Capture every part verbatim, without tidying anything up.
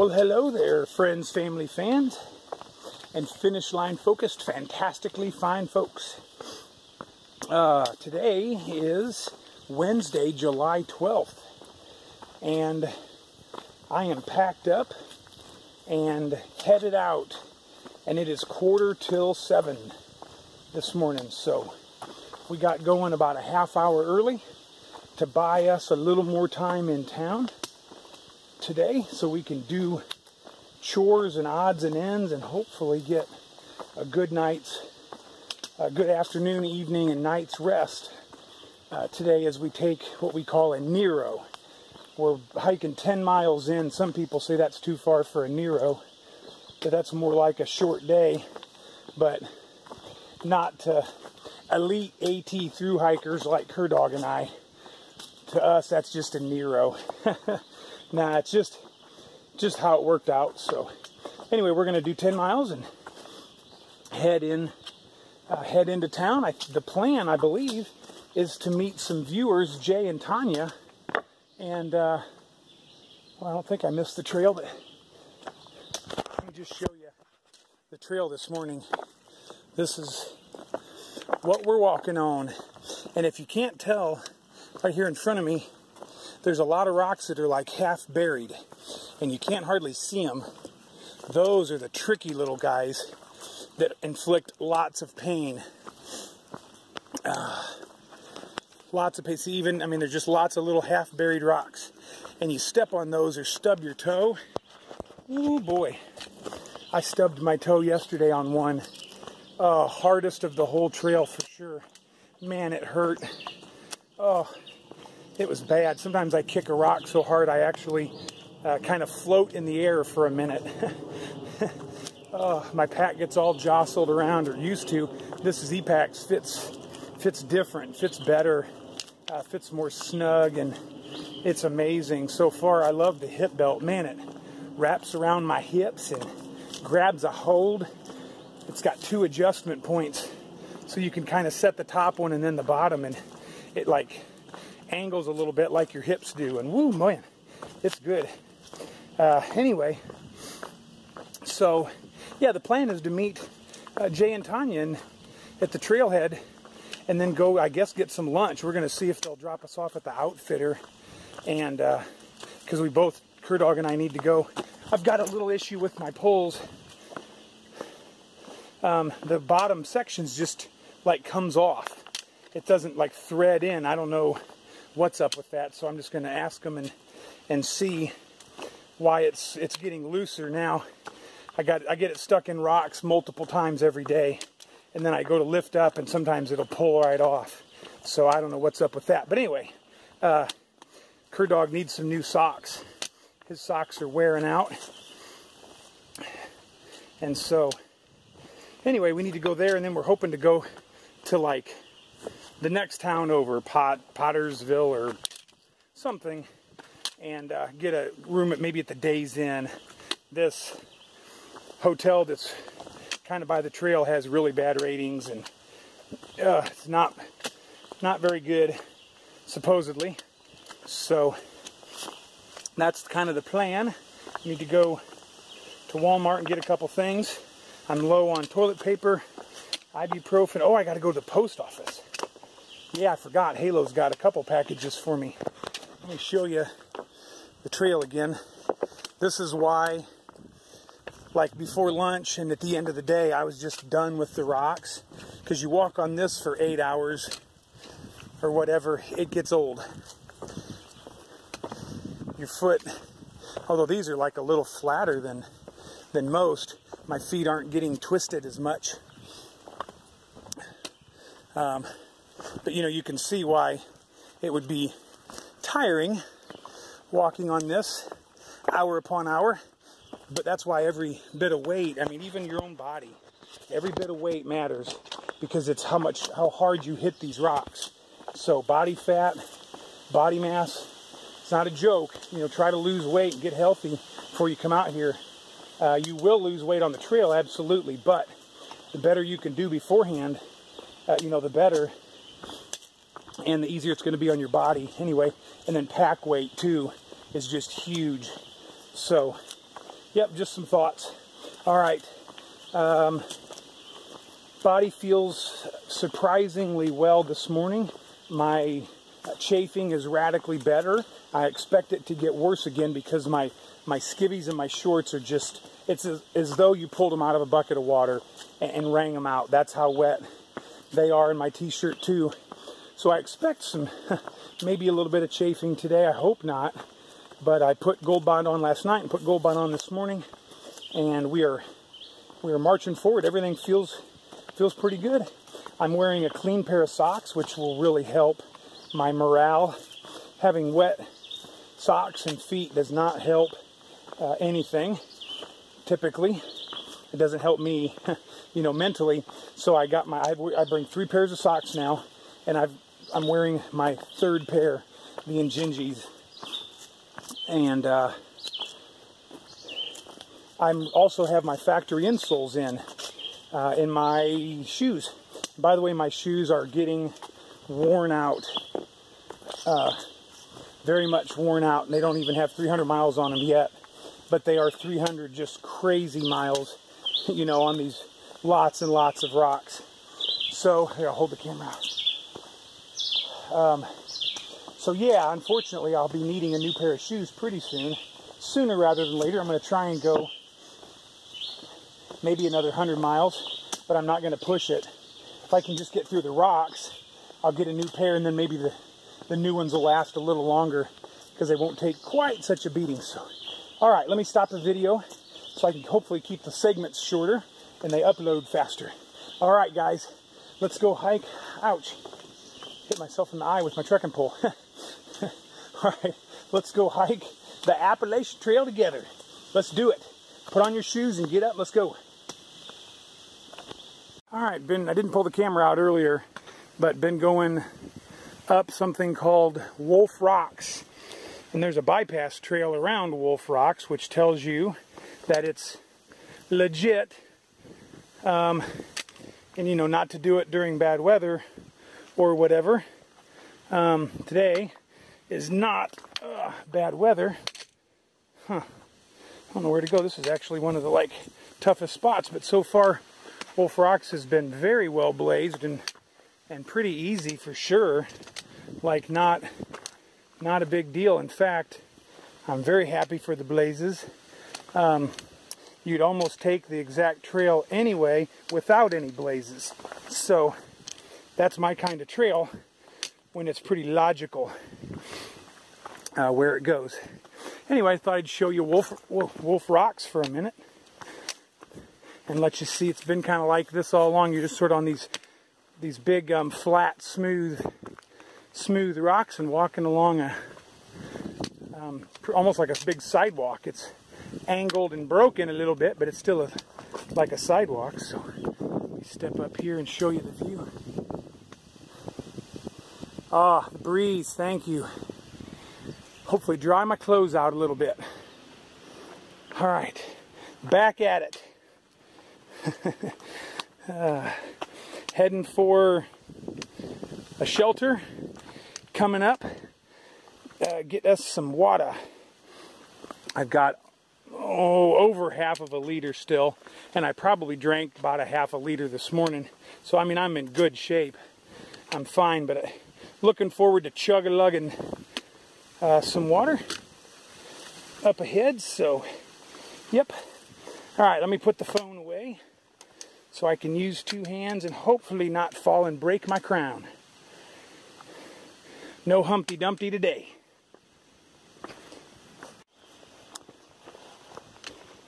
Well, hello there, friends, family, fans, and finish line focused, fantastically fine folks. Uh, today is Wednesday, July twelfth, and I am packed up and headed out, and it is quarter till seven this morning, so we got going about a half hour early to buy us a little more time in town today so we can do chores and odds and ends and hopefully get a good night's, a good afternoon, evening, and night's rest uh, today as we take what we call a Nero. We're hiking ten miles in. Some people say that's too far for a Nero, but that's more like a short day, but not to elite AT through hikers like Curdog and I. To us, that's just a Nero. Nah, it's just just how it worked out. So anyway, we're gonna do ten miles and head in uh, head into town. I, the plan, I believe, is to meet some viewers, Jay and Tanya, and uh, well, I don't think I missed the trail, but let me just show you the trail this morning. This is what we're walking on, and if you can't tell, right here in front of me, there's a lot of rocks that are like half buried, and you can't hardly see them. Those are the tricky little guys that inflict lots of pain. Uh, lots of pain. See, even, I mean, there's just lots of little half buried rocks, and you step on those or stub your toe. Oh boy, I stubbed my toe yesterday on one. Uh, hardest of the whole trail for sure. Man, it hurt. Oh. It was bad. Sometimes I kick a rock so hard I actually uh, kind of float in the air for a minute. Oh, my pack gets all jostled around, or used to. This Z-Pack fits, fits different, fits better, uh, fits more snug, and it's amazing. So far, I love the hip belt. Man, it wraps around my hips and grabs a hold. It's got two adjustment points, so you can kind of set the top one and then the bottom, and it like angles a little bit like your hips do, and woo, man, it's good. Uh, anyway, so yeah, the plan is to meet uh, Jay and Tanya in, at the trailhead, and then go, I guess, get some lunch. We're going to see if they'll drop us off at the Outfitter, and because uh, we both, Curdog and I, need to go. I've got a little issue with my poles. Um, the bottom section's just like comes off. It doesn't like thread in. I don't know what's up with that, so I'm just going to ask them and and see why it's it's getting looser now. I got I get it stuck in rocks multiple times every day, and then I go to lift up and sometimes it'll pull right off, so I don't know what's up with that. But anyway, uh, Curdog needs some new socks. His socks are wearing out, and so anyway, we need to go there, and then we're hoping to go to like the next town over, Pot, Pottersville or something, and uh, get a room at maybe at the Days Inn. This hotel that's kind of by the trail has really bad ratings, and uh, it's not not very good, supposedly. So that's kind of the plan. We need to go to Walmart and get a couple things. I'm low on toilet paper, ibuprofen. Oh, I got to go to the post office. Yeah, I forgot. Halo's got a couple packages for me. Let me show you the trail again. This is why, like before lunch and at the end of the day, I was just done with the rocks. Because you walk on this for eight hours or whatever, it gets old. Your foot, although these are like a little flatter than, than most, my feet aren't getting twisted as much. Um... But, you know, you can see why it would be tiring walking on this hour upon hour. But that's why every bit of weight, I mean, even your own body, every bit of weight matters, because it's how much, how hard you hit these rocks. So body fat, body mass, it's not a joke. You know, try to lose weight and get healthy before you come out here. Uh, you will lose weight on the trail, absolutely. But the better you can do beforehand, uh, you know, the better. And the easier it's going to be on your body anyway. And then pack weight too is just huge. So yep, just some thoughts. All right. Um, body feels surprisingly well this morning. My chafing is radically better. I expect it to get worse again because my, my skivvies and my shorts are just, it's as, as though you pulled them out of a bucket of water and, and wrung them out. That's how wet they are, in my t-shirt too. So I expect some, maybe a little bit of chafing today. I hope not, but I put Gold Bond on last night and put Gold Bond on this morning, and we are we are marching forward. Everything feels feels pretty good. I'm wearing a clean pair of socks, which will really help my morale. Having wet socks and feet does not help uh, anything. Typically, it doesn't help me, you know, mentally. So I got my I, I bring three pairs of socks now, and I've I'm wearing my third pair, the Injinjis, and uh, I'm also have my factory insoles in, uh, in my shoes. By the way, my shoes are getting worn out, uh, very much worn out, and they don't even have three hundred miles on them yet, but they are three hundred just crazy miles, you know, on these lots and lots of rocks. So, here, I'll hold the camera out. Um, so yeah, unfortunately, I'll be needing a new pair of shoes pretty soon. Sooner rather than later. I'm going to try and go maybe another one hundred miles, but I'm not going to push it. If I can just get through the rocks, I'll get a new pair, and then maybe the, the new ones will last a little longer because they won't take quite such a beating. So, all right, let me stop the video so I can hopefully keep the segments shorter and they upload faster. All right, guys, let's go hike. Ouch. Hit myself in the eye with my trekking pole. All right, let's go hike the Appalachian Trail together. Let's do it. Put on your shoes and get up. Let's go. All right, been, I didn't pull the camera out earlier, but been going up something called Wolf Rocks. And there's a bypass trail around Wolf Rocks, which tells you that it's legit. Um, and, you know, not to do it during bad weather or whatever. Um, today is not uh, bad weather. Huh. I don't know where to go. This is actually one of the like toughest spots, but so far Wolf Rocks has been very well blazed and and pretty easy for sure. Like not not a big deal. In fact, I'm very happy for the blazes. Um, you'd almost take the exact trail anyway without any blazes. So that's my kind of trail when it's pretty logical uh, where it goes. Anyway, I thought I'd show you Wolf, Wolf Rocks for a minute and let you see it's been kind of like this all along. You're just sort of on these these big um, flat, smooth, smooth rocks and walking along a um, almost like a big sidewalk. It's angled and broken a little bit, but it's still a, like a sidewalk. So let me step up here and show you the view. Ah, the breeze, thank you. Hopefully dry my clothes out a little bit. All right, back at it. uh, heading for a shelter, coming up, uh, get us some water. I've got, oh, over half of a liter still, and I probably drank about a half a liter this morning. So, I mean, I'm in good shape. I'm fine, but I, looking forward to chug-a-lugging uh, some water up ahead. So, yep. All right, let me put the phone away so I can use two hands and hopefully not fall and break my crown. No Humpty Dumpty today.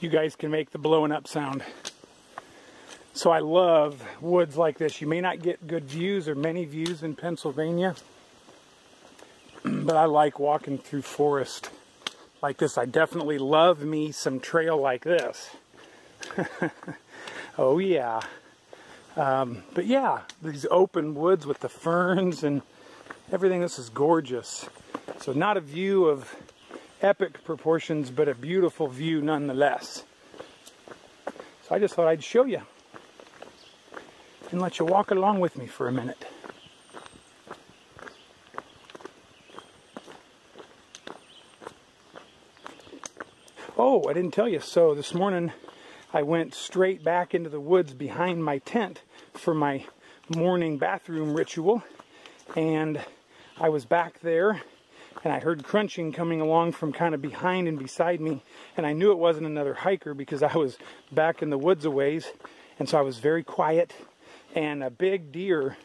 You guys can make the blowing up sound. So I love woods like this. You may not get good views or many views in Pennsylvania, but I like walking through forest like this. I definitely love me some trail like this. Oh yeah. Um, but yeah, these open woods with the ferns and everything. This is gorgeous. So not a view of epic proportions, but a beautiful view nonetheless. So I just thought I'd show you and let you walk along with me for a minute. Oh, I didn't tell you. So this morning I went straight back into the woods behind my tent for my morning bathroom ritual, and I was back there and I heard crunching coming along from kind of behind and beside me, and I knew it wasn't another hiker because I was back in the woods a ways, and so I was very quiet, and a big deer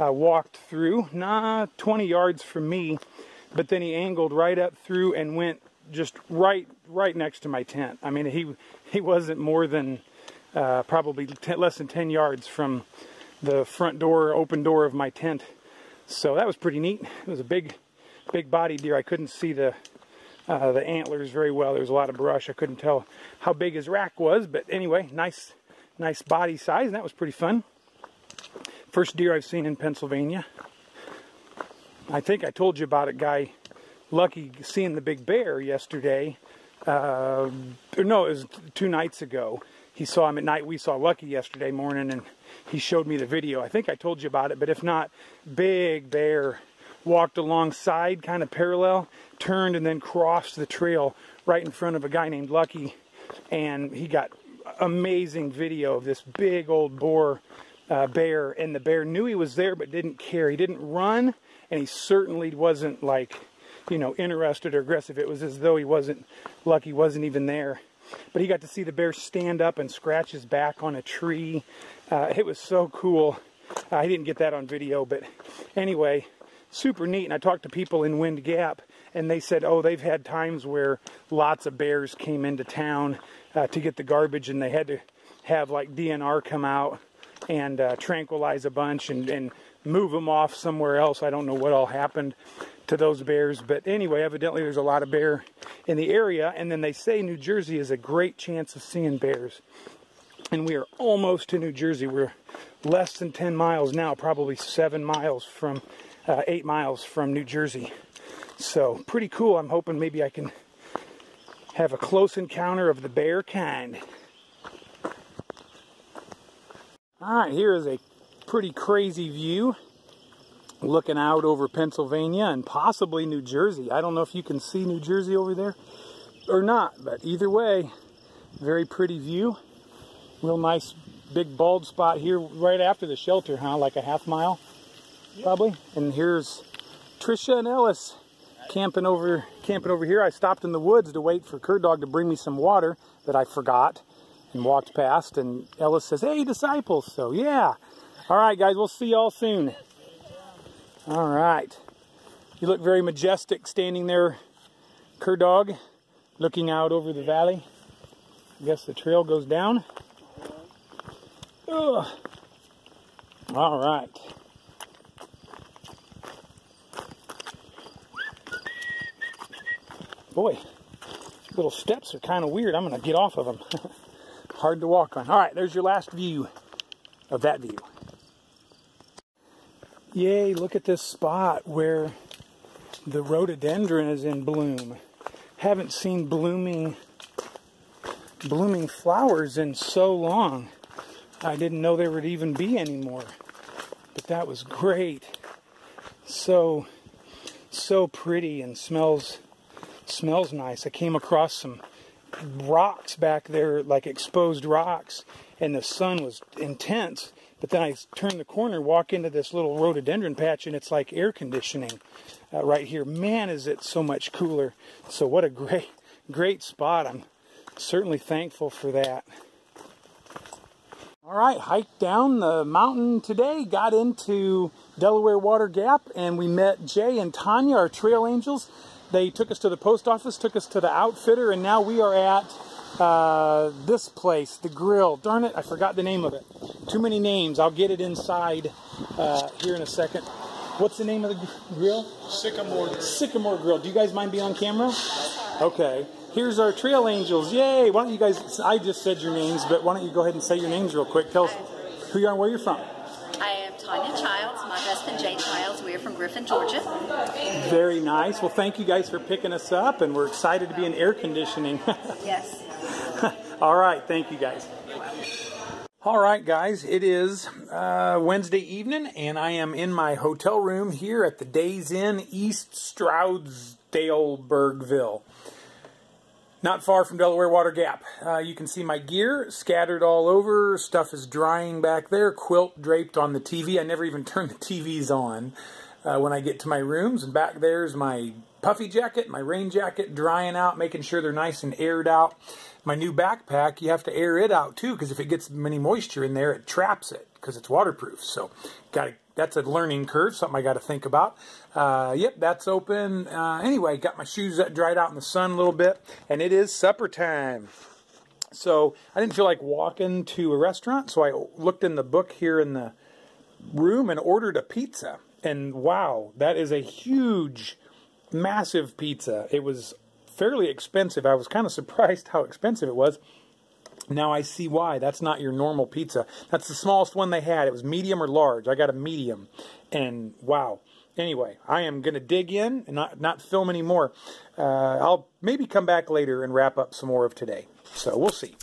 uh, walked through, nah, twenty yards from me, but then he angled right up through and went just right right next to my tent. I mean, he he wasn't more than uh, probably ten, less than ten yards from the front door, open door of my tent. So that was pretty neat. It was a big, big body deer. I couldn't see the uh, the antlers very well. There was a lot of brush. I couldn't tell how big his rack was, but anyway, nice, nice body size, and that was pretty fun. First deer I've seen in Pennsylvania. I think I told you about it, guy. Lucky seeing the big bear yesterday. Uh, or no, it was two nights ago. He saw him at night. We saw Lucky yesterday morning, and he showed me the video. I think I told you about it, but if not, big bear walked alongside, kind of parallel, turned and then crossed the trail right in front of a guy named Lucky, and he got amazing video of this big old boar uh, bear, and the bear knew he was there but didn't care. He didn't run, and he certainly wasn't, like, you know, interested or aggressive. It was as though he wasn't, Lucky wasn't even there. But he got to see the bear stand up and scratch his back on a tree. Uh, it was so cool. Uh, I didn't get that on video, but anyway, super neat. And I talked to people in Wind Gap, and they said, oh, they've had times where lots of bears came into town uh, to get the garbage, and they had to have, like, D N R come out and uh, tranquilize a bunch and, and move them off somewhere else. I don't know what all happened to those bears, but anyway, evidently there's a lot of bear in the area, and then they say New Jersey is a great chance of seeing bears, and we are almost to New Jersey. We're less than ten miles now, probably seven miles from uh, eight miles from New Jersey, so pretty cool. I'm hoping maybe I can have a close encounter of the bear kind. All right, here is a pretty crazy view looking out over Pennsylvania and possibly New Jersey. I don't know if you can see New Jersey over there or not, but either way, very pretty view. Real nice big bald spot here right after the shelter, huh? Like a half mile, yep, probably. And here's Trisha and Ellis camping over camping over here. I stopped in the woods to wait for Curdog to bring me some water that I forgot and walked past, and Ellis says, hey, disciples. So yeah. All right, guys, we'll see y'all soon. All right. You look very majestic standing there, Curdog, looking out over the valley. I guess the trail goes down. Ugh. All right. Boy, little steps are kind of weird. I'm going to get off of them. Hard to walk on. All right, there's your last view of that view. Yay, look at this spot where the rhododendron is in bloom. Haven't seen blooming blooming flowers in so long. I didn't know there would even be any more. But that was great. So so pretty, and smells smells nice. I came across some rocks back there, like exposed rocks, and the sun was intense. But then I turn the corner, walk into this little rhododendron patch, and it's like air conditioning uh, right here. Man, is it so much cooler. So what a great, great spot. I'm certainly thankful for that. All right, hiked down the mountain today, got into Delaware Water Gap, and we met Jay and Tanya, our trail angels. They took us to the post office, took us to the outfitter, and now we are at uh, this place, the grill. Darn it, I forgot the name of it. Too many names. I'll get it inside uh, here in a second. What's the name of the grill? Sycamore Grill. Sycamore Grill. Do you guys mind being on camera? Okay. Here's our trail angels. Yay! Why don't you guys, I just said your names, but why don't you go ahead and say your names real quick. Tell us who you are and where you're from. I am Tanya Childs. My husband, Jay Childs. We are from Griffin, Georgia. Very nice. Well, thank you guys for picking us up, and we're excited to be in air conditioning. Yes. All right. Thank you, guys. All right, guys, it is uh, Wednesday evening, and I am in my hotel room here at the Days Inn, East Stroudsburgville. not far from Delaware Water Gap. Uh, you can see my gear scattered all over. Stuff is drying back there. Quilt draped on the T V. I never even turn the T Vs on uh, when I get to my rooms. And back there's my puffy jacket, my rain jacket, drying out, making sure they're nice and aired out. My new backpack, you have to air it out too, because if it gets any moisture in there, it traps it because it's waterproof. So gotta, that's a learning curve, something I got to think about. Uh, yep, that's open. Uh, anyway, got my shoes dried out in the sun a little bit, and it is supper time. So I didn't feel like walking to a restaurant, so I looked in the book here in the room and ordered a pizza. And wow, that is a huge, massive pizza. It was fairly expensive. I was kind of surprised how expensive it was. Now I see why. That's not your normal pizza. That's the smallest one they had. It was medium or large. I got a medium. And wow. Anyway, I am going to dig in and not, not film anymore. Uh, I'll maybe come back later and wrap up some more of today. So we'll see.